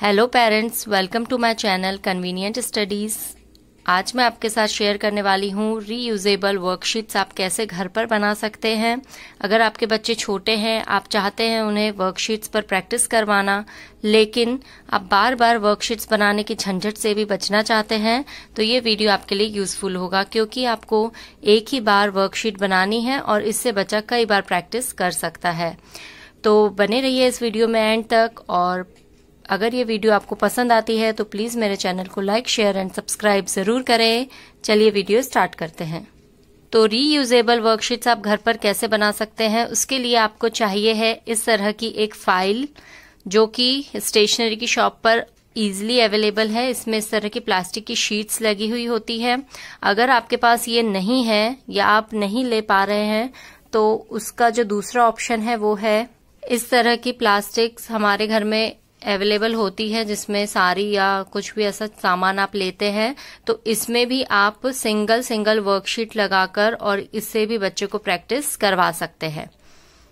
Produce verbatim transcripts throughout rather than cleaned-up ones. Hello parents, welcome to my channel convenient studies. आज मैं आपके साथ शेयर करने वाली हूँ रीयूजेबल वर्कशीट्स आप कैसे घर पर बना सकते हैं। अगर आपके बच्चे छोटे हैं, आप चाहते हैं उन्हें वर्कशीट्स पर प्रैक्टिस करवाना, लेकिन आप बार बार वर्कशीट्स बनाने की झंझट से भी बचना चाहते हैं, तो ये वीडियो आपके लिए यूजफुल होगा, क्योंकि आपको एक ही बार वर्कशीट बनानी है और इससे बच्चा कई बार प्रैक्टिस कर सकता है। तो बने रहिए इस वीडियो में एंड तक, और अगर ये वीडियो आपको पसंद आती है तो प्लीज मेरे चैनल को लाइक, शेयर एंड सब्सक्राइब जरूर करें। चलिए वीडियो स्टार्ट करते हैं। तो रीयूजेबल वर्कशीट्स आप घर पर कैसे बना सकते हैं, उसके लिए आपको चाहिए है इस तरह की एक फाइल, जो कि स्टेशनरी की शॉप पर इजीली अवेलेबल है। इसमें इस तरह की प्लास्टिक की शीट्स लगी हुई होती है। अगर आपके पास ये नहीं है या आप नहीं ले पा रहे हैं, तो उसका जो दूसरा ऑप्शन है वो है इस तरह की प्लास्टिक्स हमारे घर में अवेलेबल होती है, जिसमें सारी या कुछ भी ऐसा सामान आप लेते हैं। तो इसमें भी आप सिंगल सिंगल वर्कशीट लगाकर और इससे भी बच्चों को प्रैक्टिस करवा सकते हैं।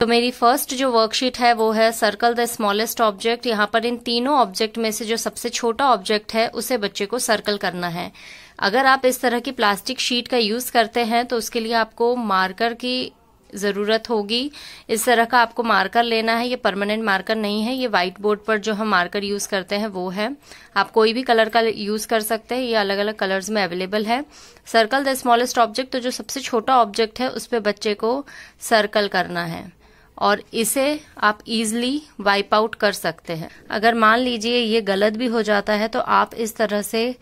तो मेरी फर्स्ट जो वर्कशीट है वो है सर्कल द स्मॉलेस्ट ऑब्जेक्ट। यहाँ पर इन तीनों ऑब्जेक्ट में से जो सबसे छोटा ऑब्जेक्ट है उसे बच्चे को सर्कल करना है। अगर आप इस तरह की प्लास्टिक शीट का यूज करते हैं तो उसके लिए आपको मार्कर की ज़रूरत होगी। इस तरह का आपको मार्कर लेना है। ये परमानेंट मार्कर नहीं है, ये व्हाइट बोर्ड पर जो हम मार्कर यूज़ करते हैं वो है। आप कोई भी कलर का यूज़ कर सकते हैं, ये अलग अलग कलर्स में अवेलेबल है। सर्कल द स्मॉलेस्ट ऑब्जेक्ट, तो जो सबसे छोटा ऑब्जेक्ट है उस पर बच्चे को सर्कल करना है, और इसे आप इजीली वाइप आउट कर सकते हैं। अगर मान लीजिए ये गलत भी हो जाता है तो आप इस तरह से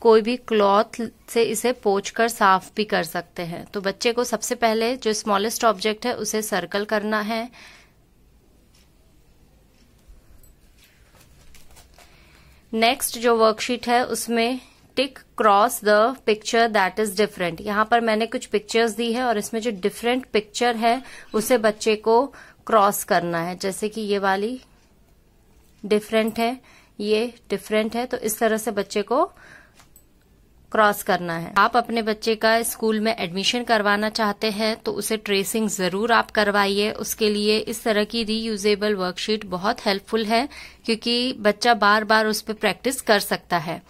कोई भी क्लॉथ से इसे पोंछकर साफ भी कर सकते हैं। तो बच्चे को सबसे पहले जो स्मॉलेस्ट ऑब्जेक्ट है उसे सर्कल करना है। नेक्स्ट जो वर्कशीट है उसमें tick cross the picture that is different. यहाँ पर मैंने कुछ पिक्चर्स दी है और इसमें जो डिफरेंट पिक्चर है उसे बच्चे को क्रॉस करना है। जैसे कि ये वाली डिफरेंट है, ये डिफरेंट है, तो इस तरह से बच्चे को क्रॉस करना है। आप अपने बच्चे का स्कूल में एडमिशन करवाना चाहते हैं तो उसे ट्रेसिंग जरूर आप करवाइए। उसके लिए इस तरह की रीयूजेबल वर्कशीट बहुत हेल्पफुल है, क्योंकि बच्चा बार बार उस पर प्रैक्टिस कर सकता है।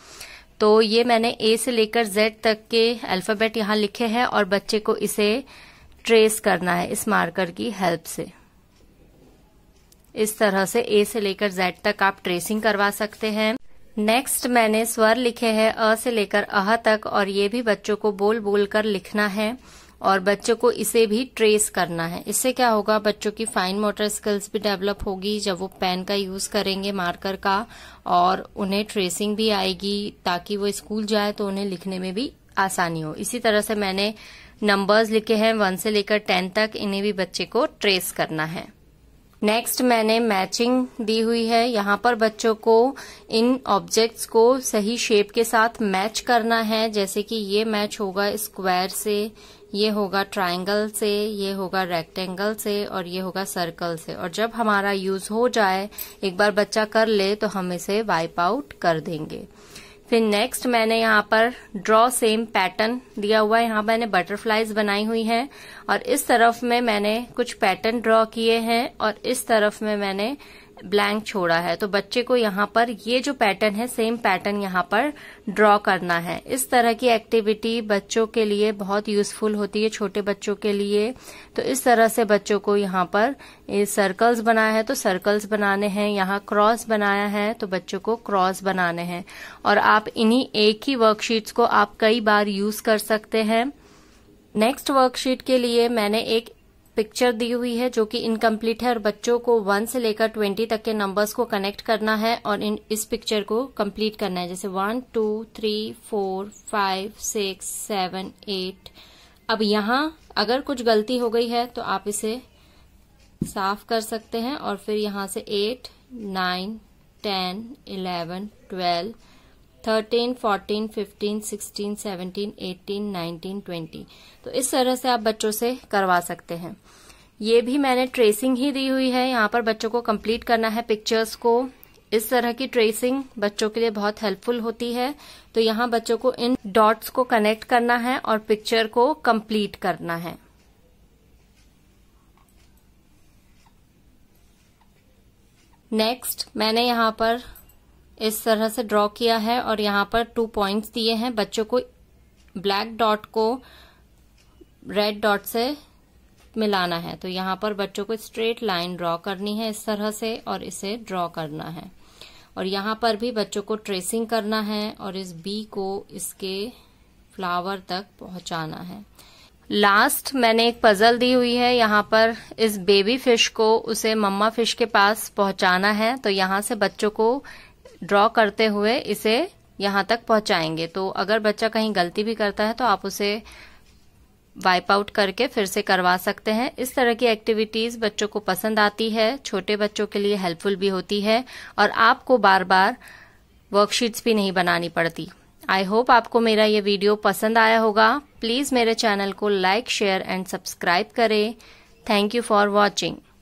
तो ये मैंने ए से लेकर जेड तक के अल्फाबेट यहाँ लिखे हैं और बच्चे को इसे ट्रेस करना है इस मार्कर की हेल्प से। इस तरह से ए से लेकर जेड तक आप ट्रेसिंग करवा सकते हैं। नेक्स्ट मैंने स्वर लिखे हैं अ से लेकर अह तक, और ये भी बच्चों को बोल बोल कर लिखना है और बच्चों को इसे भी ट्रेस करना है। इससे क्या होगा, बच्चों की फाइन मोटर स्किल्स भी डेवलप होगी जब वो पेन का यूज करेंगे मार्कर का, और उन्हें ट्रेसिंग भी आएगी, ताकि वो स्कूल जाए तो उन्हें लिखने में भी आसानी हो। इसी तरह से मैंने नंबर्स लिखे हैं वन से लेकर टेन तक, इन्हें भी बच्चे को ट्रेस करना है। नेक्स्ट मैंने मैचिंग दी हुई है। यहाँ पर बच्चों को इन ऑब्जेक्ट्स को सही शेप के साथ मैच करना है। जैसे कि ये मैच होगा स्क्वायर से, ये होगा ट्रायंगल से, ये होगा रेक्टेंगल से, और ये होगा सर्कल से। और जब हमारा यूज हो जाए, एक बार बच्चा कर ले, तो हम इसे वाइप आउट कर देंगे। फिर नेक्स्ट मैंने यहाँ पर ड्रॉ सेम पैटर्न दिया हुआ है। यहाँ मैंने बटरफ्लाइज बनाई हुई हैं, और इस तरफ में मैंने कुछ पैटर्न ड्रॉ किए हैं और इस तरफ में मैंने ब्लैंक छोड़ा है। तो बच्चे को यहाँ पर ये जो पैटर्न है, सेम पैटर्न यहाँ पर ड्रॉ करना है। इस तरह की एक्टिविटी बच्चों के लिए बहुत यूजफुल होती है, छोटे बच्चों के लिए। तो इस तरह से बच्चों को यहाँ पर सर्कल्स बनाया है तो सर्कल्स बनाने हैं, यहाँ क्रॉस बनाया है तो बच्चों को क्रॉस बनाने हैं, और आप इन्हीं एक ही वर्कशीट्स को आप कई बार यूज कर सकते हैं। नेक्स्ट वर्कशीट के लिए मैंने एक पिक्चर दी हुई है जो कि इनकम्प्लीट है, और बच्चों को वन से लेकर ट्वेंटी तक के नंबर्स को कनेक्ट करना है और इन इस पिक्चर को कंप्लीट करना है। जैसे one two three four five six seven eight. अब यहाँ अगर कुछ गलती हो गई है तो आप इसे साफ कर सकते हैं, और फिर यहाँ से eight nine ten eleven twelve thirteen, fourteen, fifteen, sixteen, seventeen, eighteen, nineteen, twenty. तो इस तरह से आप बच्चों से करवा सकते हैं। ये भी मैंने ट्रेसिंग ही दी हुई है। यहाँ पर बच्चों को कंप्लीट करना है पिक्चर्स को। इस तरह की ट्रेसिंग बच्चों के लिए बहुत हेल्पफुल होती है। तो यहाँ बच्चों को इन डॉट्स को कनेक्ट करना है और पिक्चर को कंप्लीट करना है। नेक्स्ट मैंने यहाँ पर इस तरह से ड्रॉ किया है और यहाँ पर टू पॉइंट्स दिए हैं। बच्चों को ब्लैक डॉट को रेड डॉट से मिलाना है, तो यहाँ पर बच्चों को स्ट्रेट लाइन ड्रॉ करनी है इस तरह से और इसे ड्रॉ करना है। और यहाँ पर भी बच्चों को ट्रेसिंग करना है और इस बी को इसके फ्लावर तक पहुँचाना है। लास्ट मैंने एक पजल दी हुई है, यहाँ पर इस बेबी फिश को उसे मम्मा फिश के पास पहुँचाना है, तो यहाँ से बच्चों को ड्रॉ करते हुए इसे यहाँ तक पहुँचाएंगे। तो अगर बच्चा कहीं गलती भी करता है तो आप उसे वाइप आउट करके फिर से करवा सकते हैं। इस तरह की एक्टिविटीज़ बच्चों को पसंद आती है, छोटे बच्चों के लिए हेल्पफुल भी होती है और आपको बार बार वर्कशीट्स भी नहीं बनानी पड़ती। आई होप आपको मेरा ये वीडियो पसंद आया होगा। प्लीज़ मेरे चैनल को लाइक शेयर एंड सब्सक्राइब करें। Thank you for watching.